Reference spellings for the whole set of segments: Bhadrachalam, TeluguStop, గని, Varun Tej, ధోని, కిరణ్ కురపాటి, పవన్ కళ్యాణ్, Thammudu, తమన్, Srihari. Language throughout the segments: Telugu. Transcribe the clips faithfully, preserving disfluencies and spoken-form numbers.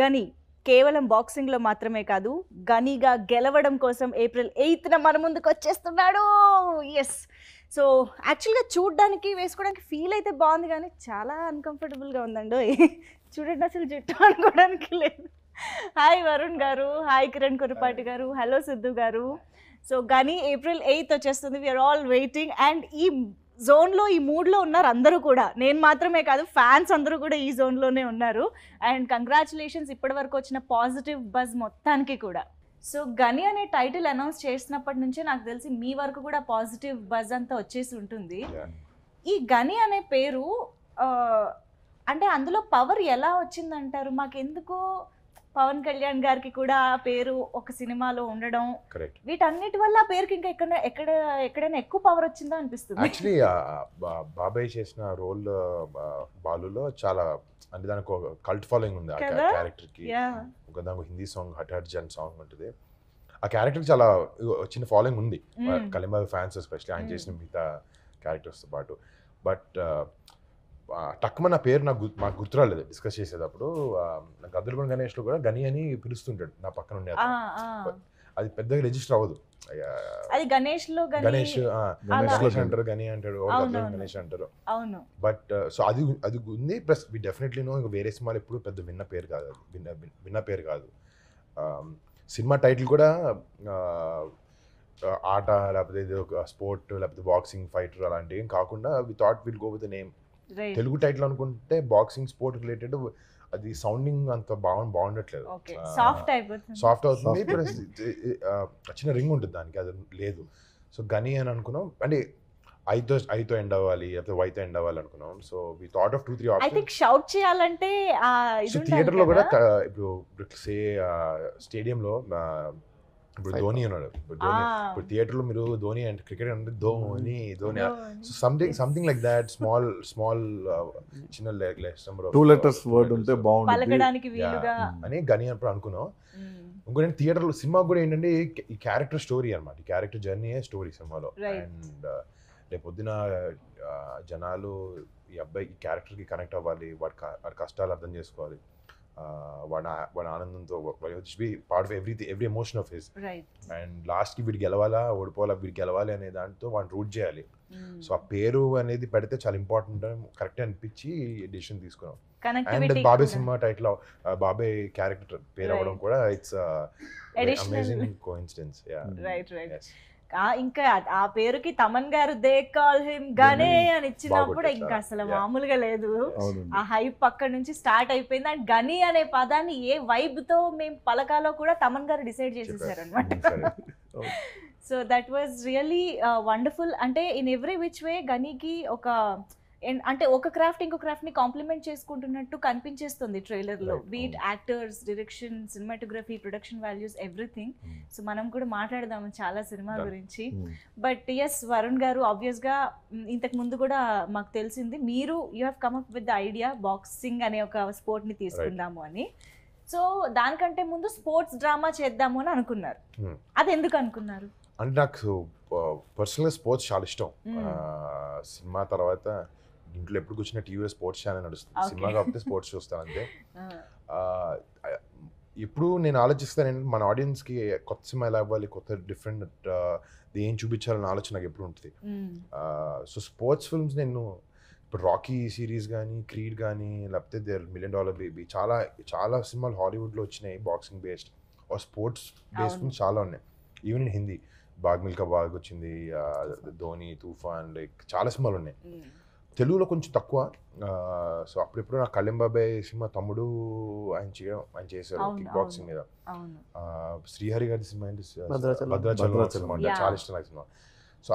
గని కేవలం బాక్సింగ్ లో మాత్రమే కాదు, గనిగా గెలవడం కోసం ఏప్రిల్ ఎయిత్ న మన ముందుకు వచ్చేస్తున్నాడు. ఎస్, సో యాక్చువల్గా చూడడానికి వేసుకోవడానికి ఫీల్ అయితే బాగుంది, కానీ చాలా అన్కంఫర్టబుల్గా ఉందండి. చూడండి అసలు జుట్టు అనుకోవడానికి లేదు. హాయ్ వరుణ్ గారు, హాయ్ కిరణ్ కురపాటి గారు, హలో సిద్ధు గారు. సో గని ఏప్రిల్ ఎయిత్ వచ్చేస్తుంది, వీఆర్ ఆల్ వెయిటింగ్. అండ్ ఈ జోన్లో ఈ మూడ్లో ఉన్నారు అందరూ కూడా, నేను మాత్రమే కాదు ఫ్యాన్స్ అందరూ కూడా ఈ జోన్లోనే ఉన్నారు. అండ్ కంగ్రాచులేషన్స్ ఇప్పటి వరకు వచ్చిన పాజిటివ్ బజ్ మొత్తానికి కూడా. సో గని అనే టైటిల్ అనౌన్స్ చేసినప్పటి నుంచే నాకు తెలిసి మీ వరకు కూడా పాజిటివ్ బజ్ అంతా వచ్చేసి ఉంటుంది. ఈ గని అనే పేరు అంటే అందులో పవర్ ఎలా వచ్చిందంటారు? మాకెందుకు పవన్ కళ్యాణ్ గారికి కూడా ఆ పేరు ఒక సినిమాలో ఉండడం, వీటన్నిటి వల్ల ఆ పేరుకి ఇంకా ఎక్కడ ఎక్కడ ఎక్కడైనా ఎక్కువ పవర్ వచ్చిందో అనిపిస్తుంది. యాక్చువల్లీ బాబాయ్ చేసిన రోల్ బాలులో చాలా అంటే దానికి ఒక కల్ట్ ఫాలోయింగ్ ఉంది. ఆ క్యారెక్టర్కి దానికి హిందీ సాంగ్ హట్ హట్ జన్ సాంగ్ ఉంటుంది. ఆ క్యారెక్టర్కి చాలా చిన్న ఫాలోయింగ్ ఉంది కళ్యాణ్ ఫ్యాన్స్ ఎస్పెషల్లీ, ఆయన చేసిన మిగతా క్యారెక్టర్స్తో పాటు. బట్ టక్మ నా పేరు నాకు మాకు గుర్తు రాలేదు డిస్కస్ చేసేటప్పుడు. నాకు అదులుగొండ గణేష్లో కూడా గని అని పిలుస్తుంటాడు, నా పక్కన ఉండే అది పెద్దగా రిజిస్టర్ అవ్వదు. గణేష్ గణేష్ అంటారు, గని అంటాడు, గణేష్ అంటారు. బట్ సో అది అది ఉంది. ప్లస్ వి డెఫినెట్లీ నో ఇంకా వేరే సినిమాలు ఎప్పుడు పెద్ద విన్న పేరు కాదు, అది విన్న విన్న పేరు కాదు. సినిమా టైటిల్ కూడా ఆట లేకపోతే స్పోర్ట్ లేకపోతే బాక్సింగ్ ఫైటర్ అలాంటివి కాకుండా we thought will go with the name. Telugu title అనుకుంటే బాక్సింగ్ స్పోర్ట్ రిలేటెడ్ అది సౌండింగ్ అంత బాగు బాగుండట్లేదు, సాఫ్ట్ అవుతుంది. ప్లస్ చిన్న రింగ్ ఉంటుంది దానికి, అది లేదు. సో గని అని అనుకున్నాం అంటే ఐతో ఐతో ఎండ్ అవ్వాలి లేకపోతే వైతో ఎండ్ అవ్వాలి అనుకున్నాం. So we thought of two three options. Shout చేయాలంటే థియేటర్లో కూడా ఇప్పుడు సే స్టేడియంలో ఇప్పుడు ధోని ఉన్నాడు, ఇప్పుడు ధోని ఇప్పుడు థియేటర్లో మీరు ధోని అంటే క్రికెట్ అంటే ధోని ధోని so something something like that. Small small చిన్న టూ లెటర్స్ వర్డ్ ఉంటే బాగుంటుంది అని గని అప్పుడు అనుకున్నాం. ఇంకోటి థియేటర్లో సినిమా కూడా ఏంటంటే ఈ క్యారెక్టర్ స్టోరీ అనమాట, ఈ క్యారెక్టర్ జర్నీ స్టోరీ సినిమాలో. అండ్ రేపొద్దున జనాలు ఈ అబ్బాయి ఈ క్యారెక్టర్కి కనెక్ట్ అవ్వాలి, వాడి వాడి కష్టాలు అర్థం చేసుకోవాలి, వాడి వాడి ఆనందంతో be part of every every emotion of his. And లాస్ట్కి వీడు గెలవాలా ఓడిపోవాలా, వీడు గెలవాలి అనే దాంతో వాడిని రూట్ చేయాలి. సో ఆ పేరు అనేది పెడితే చాలా ఇంపార్టెంట్ కరెక్ట్ అనిపించి డిసిషన్ తీసుకున్నాం. అండ్ బాబే సినిమా టైటిల్ బాబే క్యారెక్టర్ పేరు అవ్వడం కూడా ఇట్స్ అమేజింగ్ కోఇన్సిడెన్స్. ఇంకా ఆ పేరుకి తమన్ గారు దే కాల్ హిమ్ గనే అని ఇచ్చినప్పుడు ఇంకా అసలు మామూలుగా లేదు, ఆ హైప్ అక్కడ నుంచి స్టార్ట్ అయిపోయింది. అండ్ గని అనే పదాన్ని ఏ వైబ్ తో మేము పలకాలో కూడా తమన్ గారు డిసైడ్ చేసేసారు అనమాట. So that was really wonderful. అంటే ఇన్ ఎవ్రీ విచ్ వే గనికి ఒక అంటే ఒక క్రాఫ్ట్ ఇంకో క్రాఫ్ట్ ని కాంప్లిమెంట్ చేసుకుంటున్నట్టు కనిపించేస్తుంది ట్రైలర్ లో, be it actors, direction, cinematography, production values, everything. So మనం కూడా మాట్లాడదాము చాలా సినిమా గురించి. బట్ ఎస్ వరుణ్ గారు, ఆబ్వియస్ గా ఇంతకు ముందు కూడా మాకు తెలిసింది మీరు you have come up with the idea boxing అనే ఒక స్పోర్ట్ ని తీసుకుందాము అని. సో దానికంటే ముందు స్పోర్ట్స్ డ్రామా చేద్దాము అని అనుకున్నారు, అది ఎందుకు అనుకున్నారు? అంటే నాకు పర్సనల్గా స్పోర్ట్స్ చాలా ఇష్టం. సినిమా తర్వాత ఇంట్లో ఎప్పుడు కూర్చున్న టీవీలో స్పోర్ట్స్ ఛానల్ నడుస్తుంది, సినిమా కాబట్టి స్పోర్ట్స్ చూస్తాను అంతే. ఎప్పుడు నేను ఆలోచిస్తాను ఏంటంటే మన ఆడియన్స్కి కొత్త సినిమా ఎలా ఇవ్వాలి, కొత్త డిఫరెంట్ ఏం చూపించాలన్న ఆలోచన నాకు ఎప్పుడు ఉంటుంది. సో స్పోర్ట్స్ ఫిల్మ్స్ నేను ఇప్పుడు రాకీ సిరీస్ కానీ, క్రీడ్ కానీ, లేకపోతే దేర్ మిలియన్ డాలర్ బేబీ, చాలా చాలా సినిమాలు హాలీవుడ్లో వచ్చినాయి బాక్సింగ్ బేస్డ్ ఆ స్పోర్ట్స్ బేస్డ్ చాలా ఉన్నాయి. ఈవెన్ ఇన్ హిందీ భాగ్ మిల్ఖా భాగ్ వచ్చింది, ధోని, తూఫాన్, లైక్ చాలా సినిమాలు ఉన్నాయి. తెలుగులో కొంచెం తక్కువ. సో అప్పుడెప్పుడు నా కళ్యాణ్ బాబాయ్ సినిమా తమ్ముడు ఆయన చేయడం ఆయన చేశారు కిక్ బాక్సింగ్ మీద. శ్రీహరి గారి సినిమా భద్రాచలం సినిమా అంటే చాలా ఇష్టం నాకు సినిమా. సో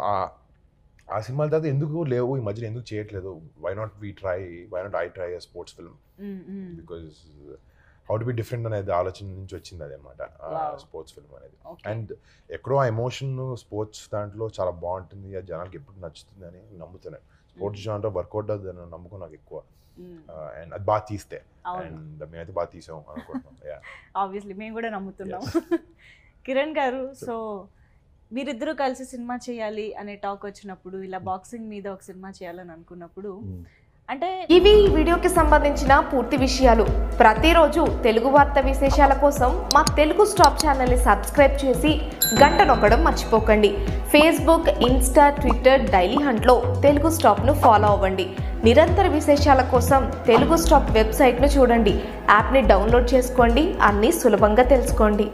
ఆ సినిమాల తర్వాత ఎందుకు లేవు ఈ మధ్యన, ఎందుకు చేయట్లేదు, why not we try why not I try a sports film because how to be different అనేది ఆలోచన నుంచి వచ్చింది అదనమాట స్పోర్ట్స్ ఫిల్మ్ అనేది. అండ్ ఎక్కడో ఆ ఎమోషన్ స్పోర్ట్స్ దాంట్లో చాలా బాగుంటుంది, అది జనానికి ఎప్పుడు నచ్చుతుంది అని నమ్ముతున్నాను. స్పోర్ట్స్ జానర్ వర్కౌట్ అవుతుంది నమ్మకం నాకు ఎక్కువ. అండ్ అది బాగా తీస్తే అండ్ మేమైతే బాగా తీసాం అనుకుంటున్నాం, ఆబ్వియస్లీ మేము కూడా నమ్ముతున్నాం. కిరణ్ గారు, సో మీరిద్దరూ కలిసి సినిమా చేయాలి అనే టాక్ వచ్చినప్పుడు, ఇలా బాక్సింగ్ మీద ఒక సినిమా చేయాలని అనుకున్నప్పుడు అంటే ఇవి వీడియోకి సంబంధించిన పూర్తి విషయాలు ప్రతిరోజు తెలుగు వార్త విశేషాల కోసం మా తెలుగు స్టాప్ ఛానల్ ని సబ్స్క్రైబ్ చేసి గంట నొక్కడం మర్చిపోకండి. ఫేస్బుక్, ఇన్స్టా, ట్విట్టర్ డైలీ హంట్లో తెలుగు స్టాప్ను ఫాలో అవ్వండి. నిరంతర విశేషాల కోసం తెలుగు స్టాప్ వెబ్సైట్ను చూడండి. యాప్ని డౌన్లోడ్ చేసుకోండి. అన్నీ సులభంగా తెలుసుకోండి.